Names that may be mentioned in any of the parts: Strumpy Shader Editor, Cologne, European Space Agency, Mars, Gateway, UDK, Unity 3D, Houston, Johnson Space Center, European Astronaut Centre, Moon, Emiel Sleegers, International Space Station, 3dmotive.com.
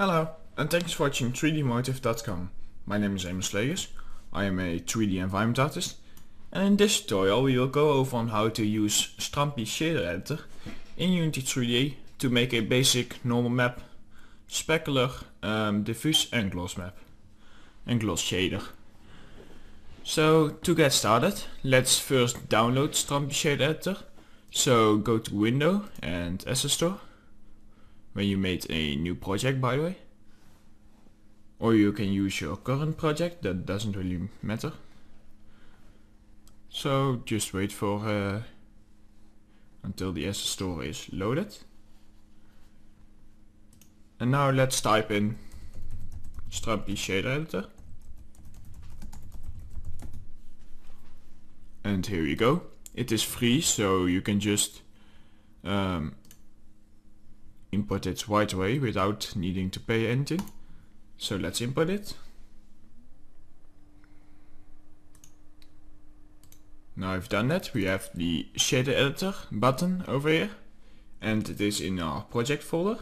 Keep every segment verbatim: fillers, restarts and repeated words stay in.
Hello, and thanks for watching three D motive dot com. My name is Emiel Sleegers. I am a three D environment artist, and in this tutorial we will go over on how to use Strumpy Shader Editor in Unity three D to make a basic normal map, specular, um, diffuse and gloss map, and gloss shader. So to get started, let's first download Strumpy Shader Editor. So go to Window and Asset Store, when you made a new project by the way. Or you can use your current project, that doesn't really matter. So just wait for uh, until the Asset Store is loaded. And now let's type in Strumpy Shader Editor. And here you go. It is free, so you can just um, import it right away without needing to pay anything. So let's import it. Now I've done that, we have the shader editor button over here, and it is in our project folder.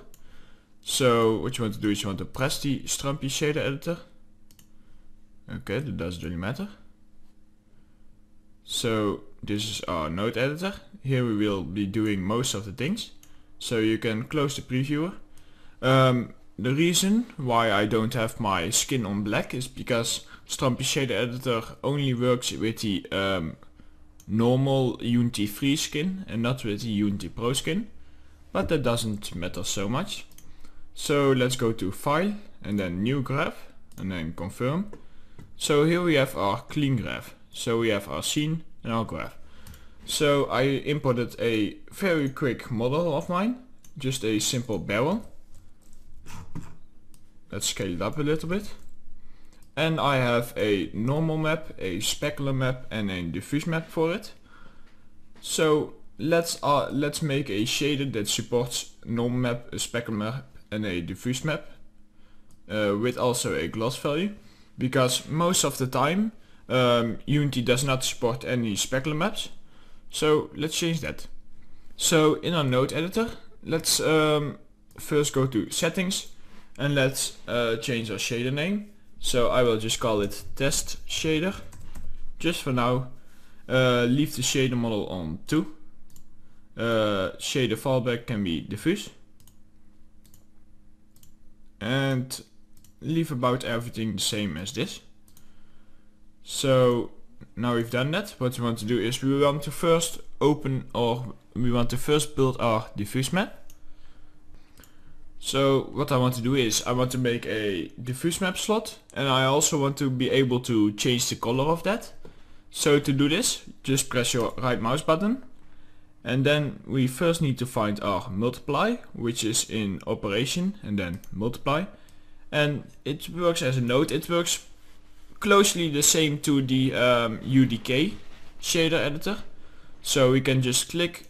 So what you want to do is you want to press the Strumpy shader editor. Okay, that doesn't really matter. So this is our node editor. Here we will be doing most of the things. So you can close the previewer. Um, the reason why I don't have my skin on black is because Strumpy Shader Editor only works with the um, normal Unity free skin and not with the Unity Pro skin. But that doesn't matter so much. So let's go to File and then New Graph and then Confirm. So here we have our clean graph. So we have our scene and our graph. So I imported a very quick model of mine, just a simple barrel. Let's scale it up a little bit. And I have a normal map, a specular map and a diffuse map for it. So let's uh, let's make a shader that supports normal map, a specular map and a diffuse map uh, with also a gloss value, because most of the time Um, Unity does not support any specular maps, so let's change that. So in our node editor, let's um, first go to settings and let's uh, change our shader name. So I will just call it test shader, just for now. Uh, leave the shader model on two. Uh, shader fallback can be diffuse. And leave about everything the same as this. So now we've done that, what we want to do is we want to first open or we want to first build our diffuse map. So what I want to do is I want to make a diffuse map slot, and I also want to be able to change the color of that. So to do this, just press your right mouse button, and then we first need to find our multiply, which is in operation and then multiply, and it works as a node. It works closely the same to the um, U D K shader editor, so we can just click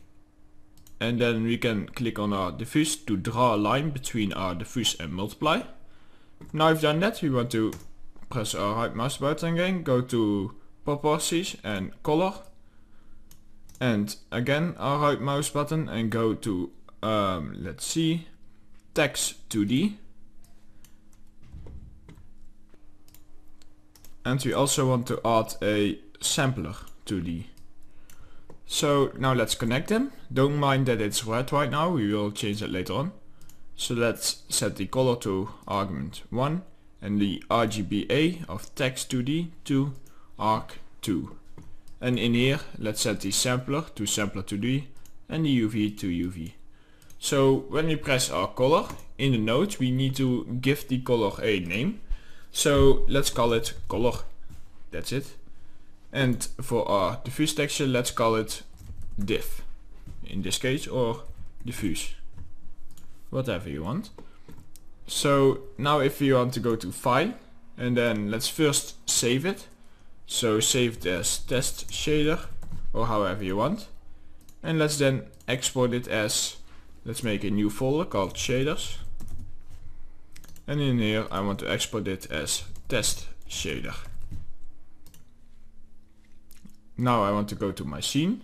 and then we can click on our diffuse to draw a line between our diffuse and multiply. Now I've done that, we want to press our right mouse button again, go to properties and color, and again our right mouse button and go to um, let's see, text two D. And we also want to add a sampler to the. So now let's connect them. Don't mind that it's red right now, we will change that later on. So let's set the color to argument one and the R G B A of text two D to arc two. And in here let's set the sampler to sampler two D and the U V to U V. So when we press our color in the node, we need to give the color a name. So let's call it color, that's it. And for our diffuse texture, let's call it diff, in this case, or diffuse, whatever you want. So now if you want to go to File, and then let's first save it. So save it as test shader, or however you want. And let's then export it as, let's make a new folder called shaders. And in here I want to export it as test shader. Now I want to go to my scene,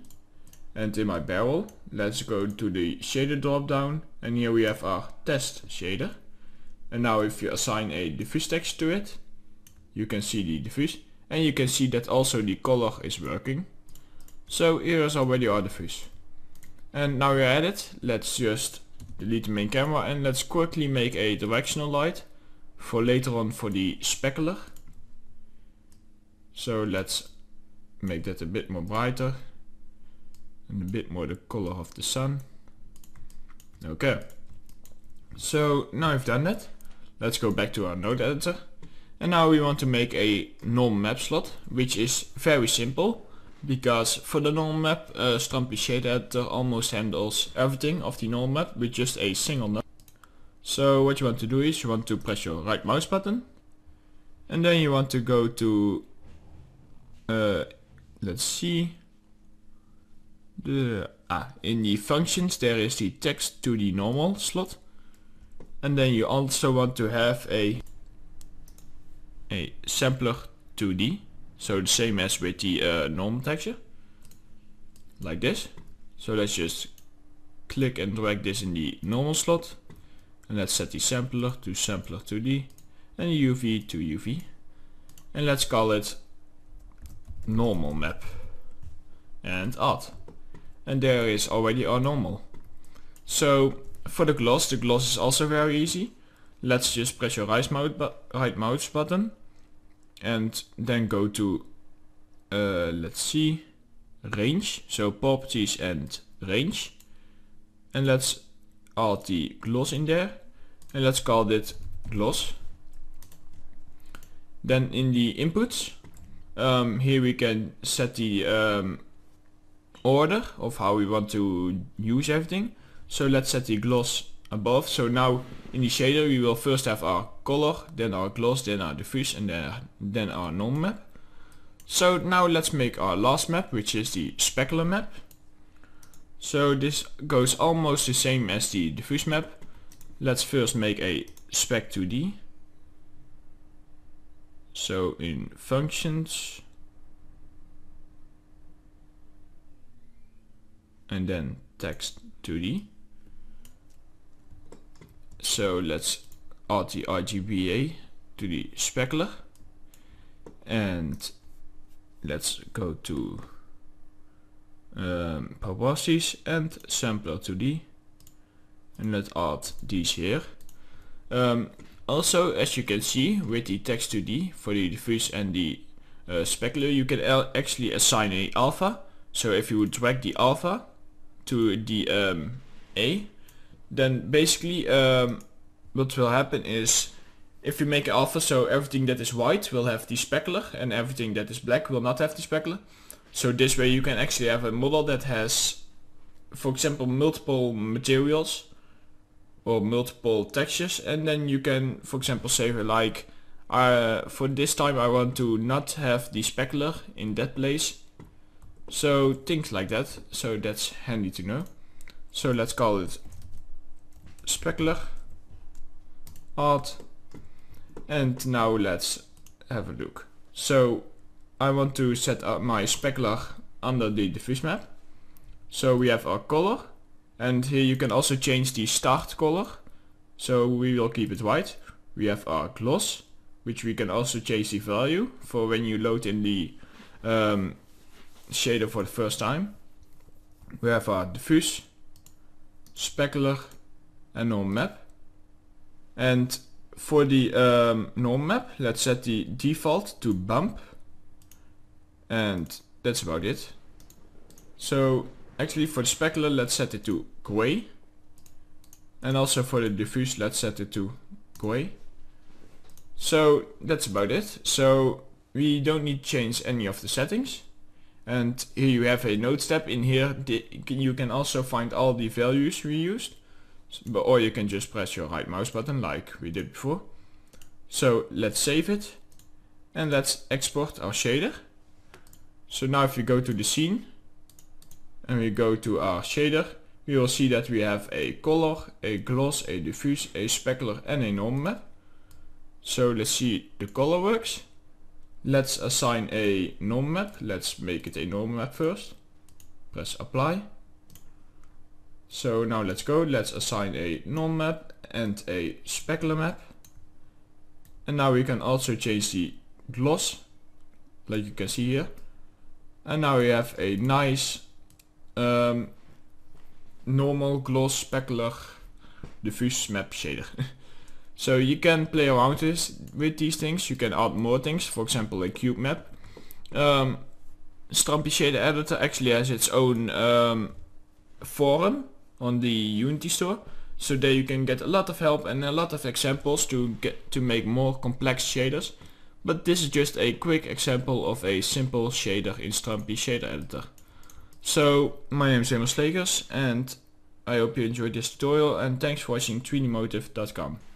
and in my barrel let's go to the shader drop down, and here we have our test shader. And now if you assign a diffuse texture to it, you can see the diffuse, and you can see that also the color is working. So here is already our diffuse. And now we're at it, let's just delete the main camera and let's quickly make a directional light for later on for the specular. So let's make that a bit more brighter and a bit more the color of the sun. Okay, so now I've done that, let's go back to our node editor, and now we want to make a normal map slot, which is very simple because for the normal map uh, Strumpy Shader Editor almost handles everything of the normal map with just a single node. So what you want to do is you want to press your right mouse button and then you want to go to uh, let's see the ah, in the functions there is the text to the normal slot, and then you also want to have a a sampler two D, so the same as with the uh, normal texture, like this. So let's just click and drag this in the normal slot, and let's set the sampler to sampler two D and U V to U V, and let's call it normal map and odd. And there is already our normal. So for the gloss, the gloss is also very easy. Let's just press your right mouse, bu right mouse button and then go to, uh, let's see, range, so properties and range, and let's add the gloss in there and let's call it gloss. Then in the inputs, um, here we can set the um, order of how we want to use everything. So let's set the gloss above. So now in the shader we will first have our color, then our gloss, then our diffuse, and then, then our normal map. So now let's make our last map, which is the specular map. So this goes almost the same as the diffuse map. Let's first make a spec two D. So in functions and then text two D. So let's add the R G B A to the specular and let's go to um, properties and sampler two D and let's add these here. Um, also, as you can see with the text two D for the diffuse and the uh, specular, you can actually assign a alpha. So if you would drag the alpha to the um, A, then basically um, what will happen is if you make alpha, so everything that is white will have the specular and everything that is black will not have the specular. So this way you can actually have a model that has, for example, multiple materials or multiple textures, and then you can, for example, say like uh, for this time I want to not have the specular in that place. So things like that, so that's handy to know. So let's call it specular art, and now let's have a look. So I want to set up my specular under the diffuse map. So we have our color, and here you can also change the start color, so we will keep it white. We have our gloss, which we can also change the value for when you load in the um, shader for the first time. We have our diffuse, specular and normal map. And for the um, normal map, let's set the default to bump, and that's about it. So actually for the specular let's set it to gray, and also for the diffuse let's set it to gray. So that's about it. So we don't need to change any of the settings. And here you have a node step. In here you can also find all the values we used, or you can just press your right mouse button like we did before. So let's save it and let's export our shader. So now if you go to the scene and we go to our shader, we will see that we have a color, a gloss, a diffuse, a specular and a normal map. So let's see the color works. Let's assign a normal map. Let's make it a normal map first. Press apply. So now let's go. Let's assign a normal map and a specular map. And now we can also change the gloss, like you can see here. And now we have a nice um, normal gloss specular diffuse map shader. So you can play around this, with these things. You can add more things, for example a cube map. Um, Strumpy Shader Editor actually has its own um, forum on the Unity store, so there you can get a lot of help and a lot of examples to get to make more complex shaders. But this is just a quick example of a simple shader in Strumpy Shader Editor. So my name is Emiel Sleegers and I hope you enjoyed this tutorial, and thanks for watching three D motive dot com.